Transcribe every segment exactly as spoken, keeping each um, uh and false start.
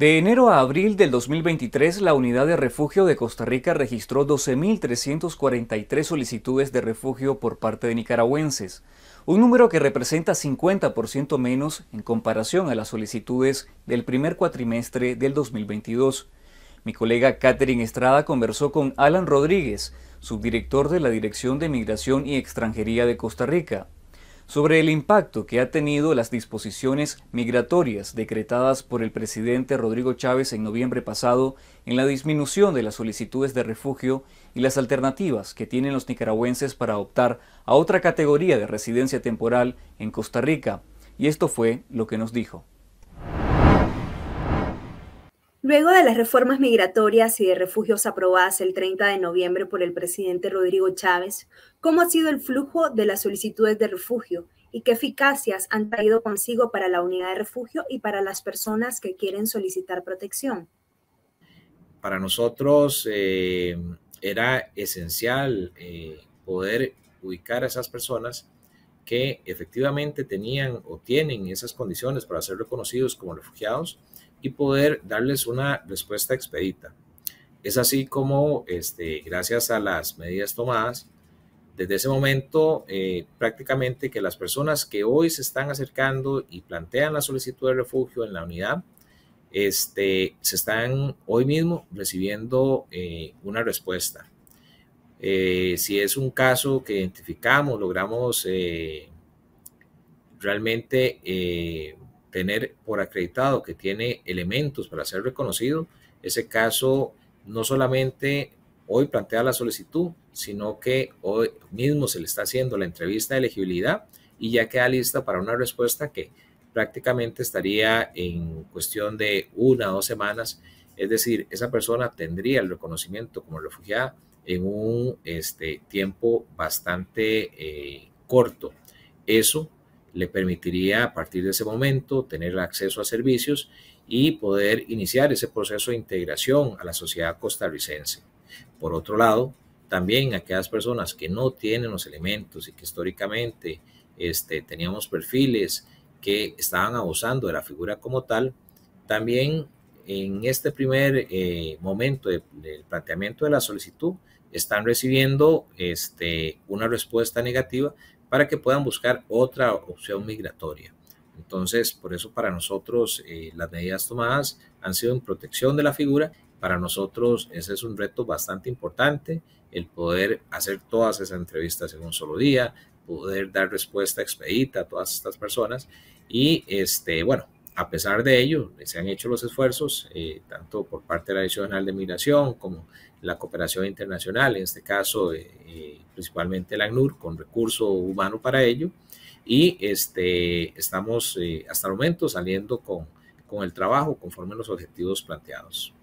De enero a abril del dos mil veintitrés, la Unidad de Refugio de Costa Rica registró doce mil trescientas cuarenta y tres solicitudes de refugio por parte de nicaragüenses, un número que representa cincuenta por ciento menos en comparación a las solicitudes del primer cuatrimestre del dos mil veintidós. Mi colega Katherine Estrada conversó con Allan Rodríguez, subdirector de la Dirección de Migración y Extranjería de Costa Rica, sobre el impacto que ha tenido las disposiciones migratorias decretadas por el presidente Rodrigo Chaves en noviembre pasado en la disminución de las solicitudes de refugio y las alternativas que tienen los nicaragüenses para optar a otra categoría de residencia temporal en Costa Rica. Y esto fue lo que nos dijo. Luego de las reformas migratorias y de refugios aprobadas el treinta de noviembre por el presidente Rodrigo Chaves, ¿cómo ha sido el flujo de las solicitudes de refugio y qué eficacias han traído consigo para la unidad de refugio y para las personas que quieren solicitar protección? Para nosotros eh, era esencial eh, poder ubicar a esas personas que efectivamente tenían o tienen esas condiciones para ser reconocidos como refugiados y poder darles una respuesta expedita. Es así como, este, gracias a las medidas tomadas, desde ese momento eh, prácticamente que las personas que hoy se están acercando y plantean la solicitud de refugio en la unidad, este, se están hoy mismo recibiendo eh, una respuesta. Eh, si es un caso que identificamos, logramos eh, realmente Eh, tener por acreditado que tiene elementos para ser reconocido, ese caso no solamente hoy plantea la solicitud, sino que hoy mismo se le está haciendo la entrevista de elegibilidad y ya queda lista para una respuesta que prácticamente estaría en cuestión de una o dos semanas. Es decir, esa persona tendría el reconocimiento como refugiada en un este, tiempo bastante eh, corto. Eso le permitiría a partir de ese momento tener acceso a servicios y poder iniciar ese proceso de integración a la sociedad costarricense. Por otro lado, también aquellas personas que no tienen los elementos y que históricamente este, teníamos perfiles que estaban abusando de la figura como tal, también en este primer eh, momento de, del planteamiento de la solicitud están recibiendo este, una respuesta negativa para que puedan buscar otra opción migratoria. Entonces, por eso para nosotros eh, las medidas tomadas han sido en protección de la figura. Para nosotros ese es un reto bastante importante, el poder hacer todas esas entrevistas en un solo día, poder dar respuesta expedita a todas estas personas. Y este, bueno, a pesar de ello, se han hecho los esfuerzos, eh, tanto por parte de la Dirección General de Migración como la cooperación internacional, en este caso eh, eh, principalmente la ACNUR, con recurso humano para ello. Y este, estamos eh, hasta el momento saliendo con, con el trabajo conforme a los objetivos planteados.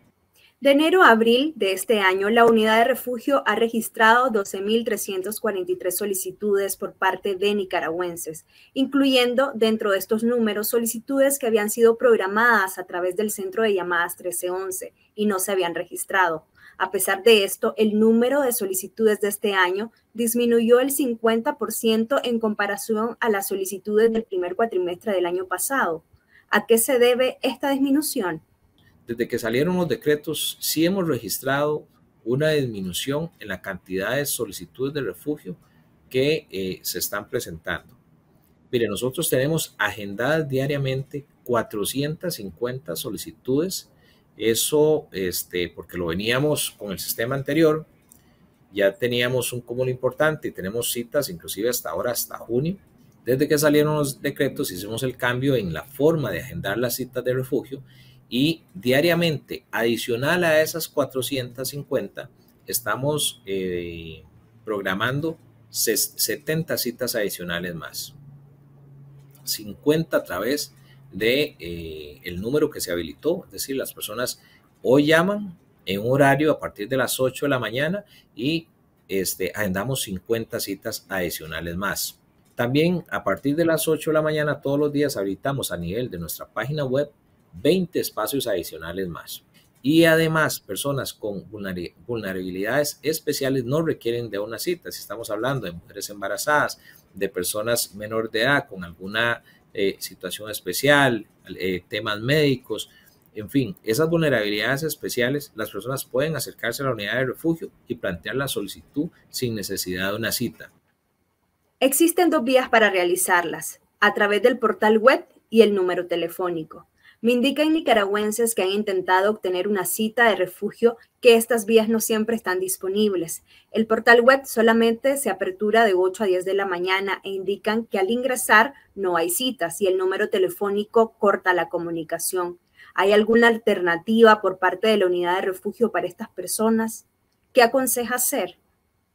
De enero a abril de este año, la unidad de refugio ha registrado doce mil trescientas cuarenta y tres solicitudes por parte de nicaragüenses, incluyendo dentro de estos números solicitudes que habían sido programadas a través del centro de llamadas trece once y no se habían registrado. A pesar de esto, el número de solicitudes de este año disminuyó el cincuenta por ciento en comparación a las solicitudes del primer cuatrimestre del año pasado. ¿A qué se debe esta disminución? Desde que salieron los decretos, sí hemos registrado una disminución en la cantidad de solicitudes de refugio que eh, se están presentando. Mire, nosotros tenemos agendadas diariamente cuatrocientas cincuenta solicitudes. Eso este, porque lo veníamos con el sistema anterior, ya teníamos un cúmulo importante y tenemos citas inclusive hasta ahora, hasta junio. Desde que salieron los decretos hicimos el cambio en la forma de agendar las citas de refugio. Y diariamente, adicional a esas cuatrocientas cincuenta, estamos eh, programando setenta citas adicionales más. cincuenta a través de, eh, el número que se habilitó, es decir, las personas hoy llaman en un horario a partir de las ocho de la mañana y este, agendamos cincuenta citas adicionales más. También a partir de las ocho de la mañana todos los días habilitamos a nivel de nuestra página web veinte espacios adicionales más. Y además, personas con vulnerabilidades especiales no requieren de una cita. Si estamos hablando de mujeres embarazadas, de personas menor de edad con alguna eh, situación especial, eh, temas médicos, En fin, esas vulnerabilidades especiales, las personas pueden acercarse a la unidad de refugio y plantear la solicitud sin necesidad de una cita. Existen dos vías para realizarlas, a través del portal web y el número telefónico. Me indican nicaragüenses que han intentado obtener una cita de refugio que estas vías no siempre están disponibles. El portal web solamente se apertura de ocho a diez de la mañana e indican que al ingresar no hay citas y el número telefónico corta la comunicación. ¿Hay alguna alternativa por parte de la unidad de refugio para estas personas? ¿Qué aconseja hacer?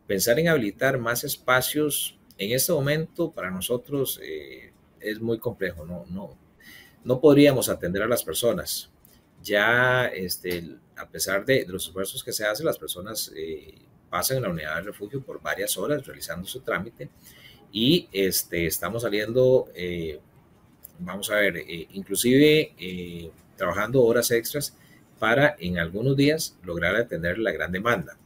Pensar en habilitar más espacios en este momento para nosotros eh, es muy complejo, no, no. No podríamos atender a las personas. Ya, este, a pesar de, de los esfuerzos que se hacen, las personas eh, pasan en la unidad de refugio por varias horas realizando su trámite y este, estamos saliendo, eh, vamos a ver, eh, inclusive eh, trabajando horas extras para en algunos días lograr atender la gran demanda.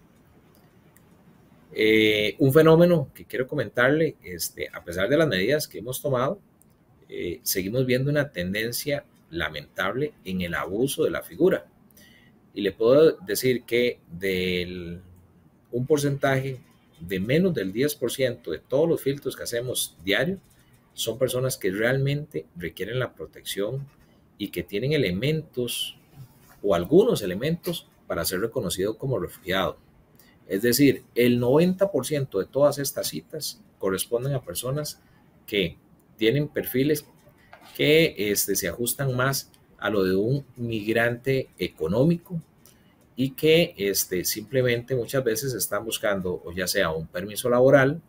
Eh, un fenómeno que quiero comentarle, este, a pesar de las medidas que hemos tomado, Eh, seguimos viendo una tendencia lamentable en el abuso de la figura. Y le puedo decir que del un porcentaje de menos del diez por ciento de todos los filtros que hacemos diario son personas que realmente requieren la protección y que tienen elementos o algunos elementos para ser reconocido como refugiado. Es decir, el noventa por ciento de todas estas citas corresponden a personas que tienen perfiles que este, se ajustan más a lo de un migrante económico y que este, simplemente muchas veces están buscando o ya sea un permiso laboral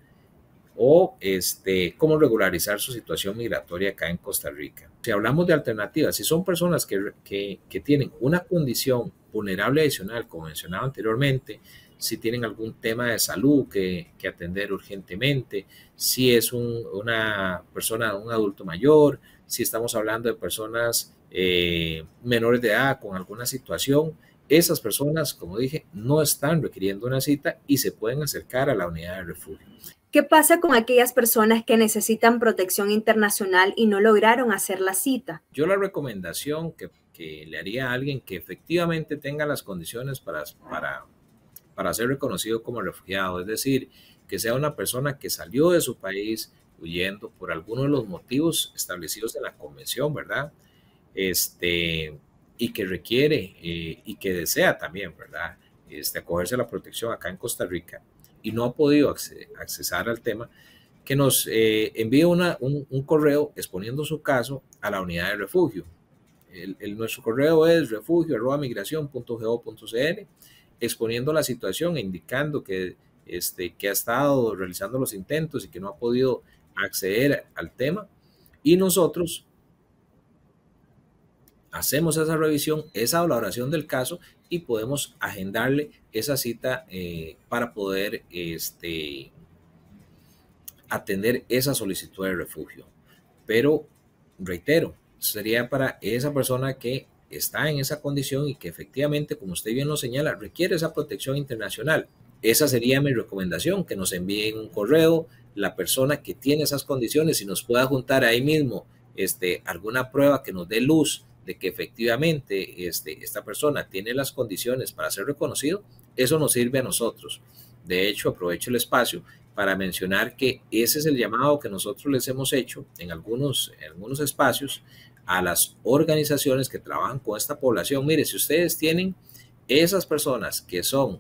o este, cómo regularizar su situación migratoria acá en Costa Rica. Si hablamos de alternativas, si son personas que, que, que tienen una condición vulnerable adicional, como mencionaba anteriormente, si tienen algún tema de salud que, que atender urgentemente, si es un, una persona, un adulto mayor, si estamos hablando de personas eh, menores de edad con alguna situación, esas personas, como dije, no están requiriendo una cita y se pueden acercar a la unidad de refugio. ¿Qué pasa con aquellas personas que necesitan protección internacional y no lograron hacer la cita? Yo la recomendación que, que le haría a alguien que efectivamente tenga las condiciones para... para para ser reconocido como refugiado, es decir, que sea una persona que salió de su país huyendo por alguno de los motivos establecidos en la convención, ¿verdad? Este, y que requiere eh, y que desea también, ¿verdad? Este, acogerse a la protección acá en Costa Rica y no ha podido acce- accesar al tema, que nos eh, envíe una, un, un correo exponiendo su caso a la unidad de refugio. El, el, nuestro correo es refugio arroba migracion punto go punto c r. exponiendo la situación, indicando que, este, que ha estado realizando los intentos y que no ha podido acceder al tema. Y nosotros hacemos esa revisión, esa valoración del caso y podemos agendarle esa cita eh, para poder este, atender esa solicitud de refugio. Pero, reitero, sería para esa persona que está en esa condición y que efectivamente, como usted bien lo señala, requiere esa protección internacional. Esa sería mi recomendación, que nos envíen un correo la persona que tiene esas condiciones y nos pueda juntar ahí mismo este, alguna prueba que nos dé luz de que efectivamente este, esta persona tiene las condiciones para ser reconocido. Eso nos sirve a nosotros. De hecho, aprovecho el espacio para mencionar que ese es el llamado que nosotros les hemos hecho en algunos, en algunos espacios a las organizaciones que trabajan con esta población. Mire, si ustedes tienen esas personas que son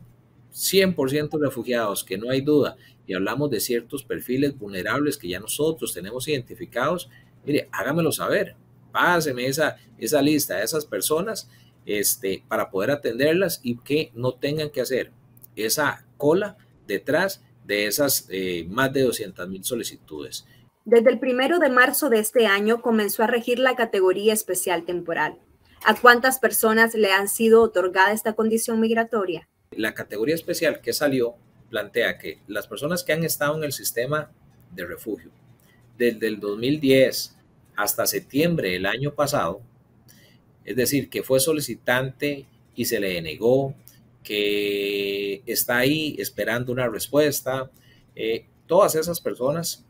cien por ciento refugiados, que no hay duda, y hablamos de ciertos perfiles vulnerables que ya nosotros tenemos identificados, mire, hágamelo saber, páseme esa, esa lista de esas personas este, para poder atenderlas y que no tengan que hacer esa cola detrás de esas eh, más de doscientas mil solicitudes. Desde el primero de marzo de este año comenzó a regir la categoría especial temporal. ¿A cuántas personas le han sido otorgada esta condición migratoria? La categoría especial que salió plantea que las personas que han estado en el sistema de refugio desde el dos mil diez hasta septiembre del año pasado, es decir, que fue solicitante y se le denegó, que está ahí esperando una respuesta, eh, todas esas personas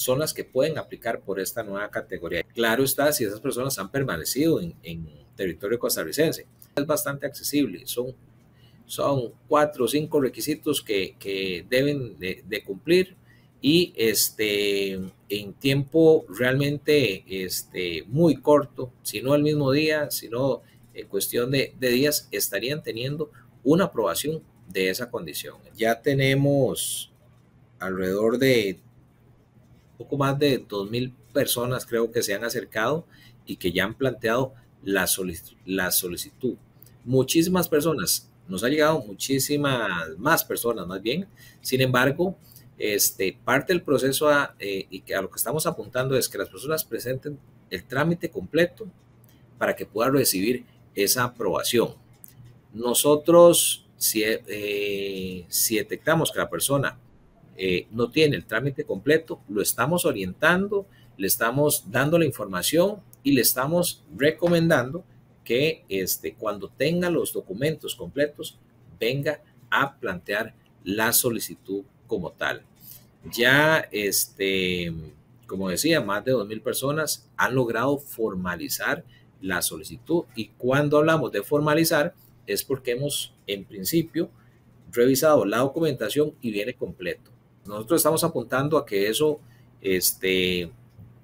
son las que pueden aplicar por esta nueva categoría. Claro está, si esas personas han permanecido en, en territorio costarricense. Es bastante accesible, son, son cuatro o cinco requisitos que, que deben de, de cumplir y este, en tiempo realmente este, muy corto, si no el mismo día, si no en cuestión de, de días, estarían teniendo una aprobación de esa condición. Ya tenemos alrededor de poco más de dos mil personas, creo que se han acercado y que ya han planteado la solic- la solicitud. Muchísimas personas, nos ha llegado muchísimas más personas más bien. Sin embargo, este, parte del proceso a, eh, y que a lo que estamos apuntando es que las personas presenten el trámite completo para que puedan recibir esa aprobación. Nosotros, si, eh, si detectamos que la persona eh, no tiene el trámite completo, lo estamos orientando, le estamos dando la información y le estamos recomendando que este, cuando tenga los documentos completos, venga a plantear la solicitud como tal. Ya, este, como decía, más de dos mil personas han logrado formalizar la solicitud, y cuando hablamos de formalizar es porque hemos, en principio, revisado la documentación y viene completo. Nosotros estamos apuntando a que eso, este,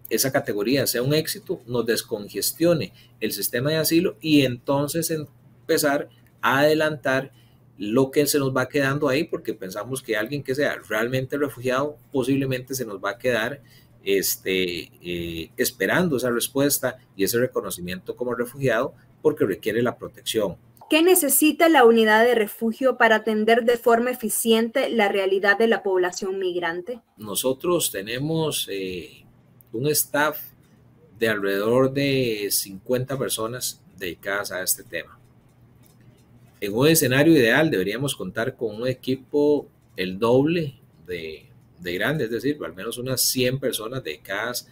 esa categoría sea un éxito, nos descongestione el sistema de asilo y entonces empezar a adelantar lo que se nos va quedando ahí, porque pensamos que alguien que sea realmente refugiado posiblemente se nos va a quedar este, eh, esperando esa respuesta y ese reconocimiento como refugiado, porque requiere la protección. ¿Qué necesita la unidad de refugio para atender de forma eficiente la realidad de la población migrante? Nosotros tenemos eh, un staff de alrededor de cincuenta personas dedicadas a este tema. En un escenario ideal deberíamos contar con un equipo el doble de, de grande, es decir, al menos unas cien personas dedicadas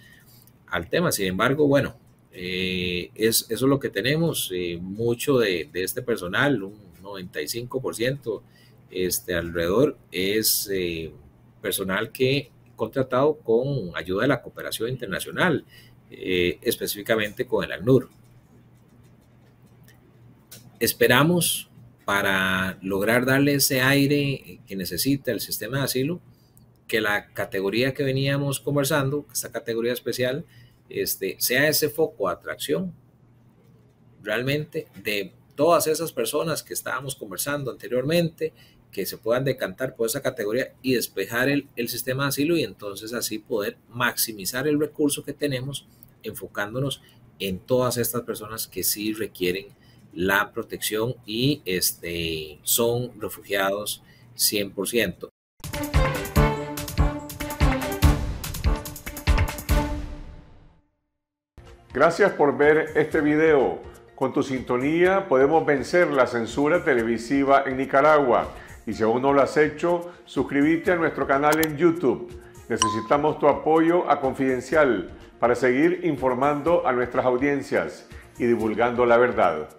al tema. Sin embargo, bueno, eh, es, eso es lo que tenemos. Eh, mucho de, de este personal, un noventa y cinco por ciento este, alrededor, es eh, personal que contratado con ayuda de la cooperación internacional, eh, específicamente con el ACNUR. Esperamos, para lograr darle ese aire que necesita el sistema de asilo, que la categoría que veníamos conversando, esta categoría especial, este, sea ese foco de atracción realmente de todas esas personas que estábamos conversando anteriormente, que se puedan decantar por esa categoría y despejar el, el sistema de asilo, y entonces así poder maximizar el recurso que tenemos enfocándonos en todas estas personas que sí requieren la protección y este, son refugiados cien por ciento. Gracias por ver este video. Con tu sintonía podemos vencer la censura televisiva en Nicaragua. Y si aún no lo has hecho, suscríbete a nuestro canal en YouTube. Necesitamos tu apoyo a Confidencial para seguir informando a nuestras audiencias y divulgando la verdad.